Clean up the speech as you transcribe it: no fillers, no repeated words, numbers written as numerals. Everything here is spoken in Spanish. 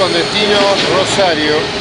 con destino Rosario.